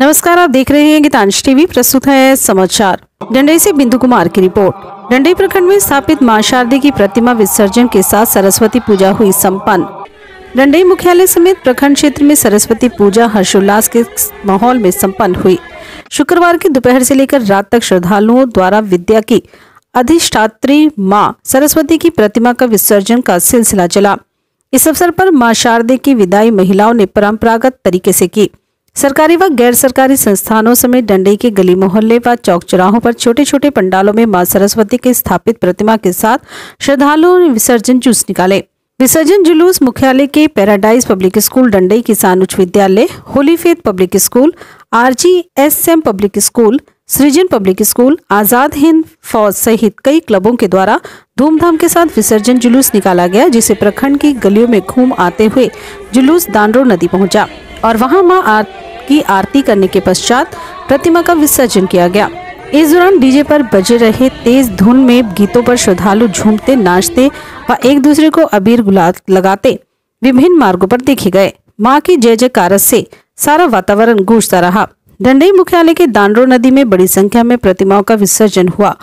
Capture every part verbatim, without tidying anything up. नमस्कार, आप देख रहे हैं गीतांश टीवी। प्रस्तुत है समाचार। डंडई से बिंदु कुमार की रिपोर्ट। डंडई प्रखंड में स्थापित मां शारदे की प्रतिमा विसर्जन के साथ सरस्वती पूजा हुई संपन्न। डंडई मुख्यालय समेत प्रखंड क्षेत्र में सरस्वती पूजा हर्षोल्लास के माहौल में संपन्न हुई। शुक्रवार की दोपहर से लेकर रात तक श्रद्धालुओं द्वारा विद्या की अधिष्ठात्री माँ सरस्वती की प्रतिमा का विसर्जन का सिलसिला चला। इस अवसर पर माँ शारदे की विदाई महिलाओं ने परंपरागत तरीके से की। सरकारी व गैर सरकारी संस्थानों समेत डंडई के गली मोहल्ले व चौक चौराहों पर छोटे छोटे पंडालों में मां सरस्वती के स्थापित प्रतिमा के साथ श्रद्धालुओं ने विसर्जन जुलूस निकाले। विसर्जन जुलूस मुख्यालय के पैराडाइज पब्लिक स्कूल, डंडई किसान उच्च विद्यालय, holy faith public school, RGSM public school, Srijan public school, Azad Hind Fauj सहित कई क्लबों के द्वारा धूमधाम के साथ विसर्जन जुलूस निकाला गया, जिसे प्रखंड की गलियों में घूम आते हुए जुलूस दानरो नदी पहुँचा और वहाँ माँ की आरती करने के पश्चात प्रतिमा का विसर्जन किया गया। इस दौरान डीजे पर बजे रहे तेज धुन में गीतों पर श्रद्धालु झूमते, नाचते व एक दूसरे को अबीर गुलाल लगाते विभिन्न मार्गों पर देखे गए। मां की जय जयकार से सारा वातावरण गूंजता रहा। डंडई मुख्यालय के दानरो नदी में बड़ी संख्या में प्रतिमाओं का विसर्जन हुआ।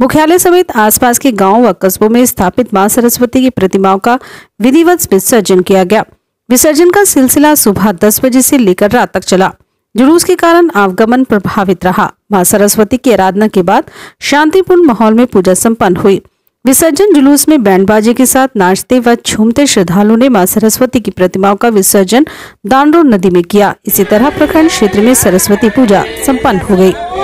मुख्यालय समेत आसपास के गाँव व कस्बों में स्थापित माँ सरस्वती की प्रतिमाओं का विधिवत विसर्जन किया गया। विसर्जन का सिलसिला सुबह दस बजे से लेकर रात तक चला। जुलूस के कारण आवागमन प्रभावित रहा। मां सरस्वती की आराधना के बाद शांतिपूर्ण माहौल में पूजा संपन्न हुई। विसर्जन जुलूस में बैंड बाजे के साथ नाचते व झूमते श्रद्धालुओं ने मां सरस्वती की प्रतिमाओं का विसर्जन दानरो नदी में किया। इसी तरह प्रखंड क्षेत्र में सरस्वती पूजा संपन्न हो गई।